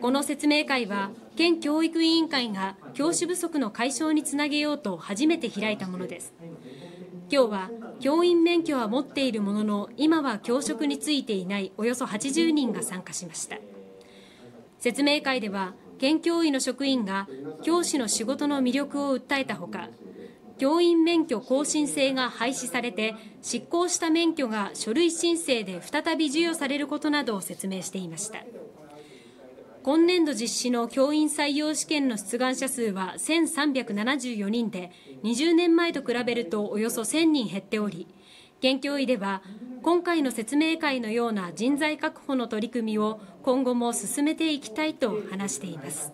この説明会は、県教育委員会が教師不足の解消につなげようと初めて開いたものです。今日は、教員免許は持っているものの、今は教職についていないおよそ80人が参加しました。説明会では、県教委の職員が教師の仕事の魅力を訴えたほか、教員免許更新制が廃止されて、失効した免許が書類申請で再び授与されることなどを説明していました。今年度実施の教員採用試験の出願者数は1374人で、20年前と比べるとおよそ1000人減っており、県教委では、今回の説明会のような人材確保の取り組みを今後も進めていきたいと話しています。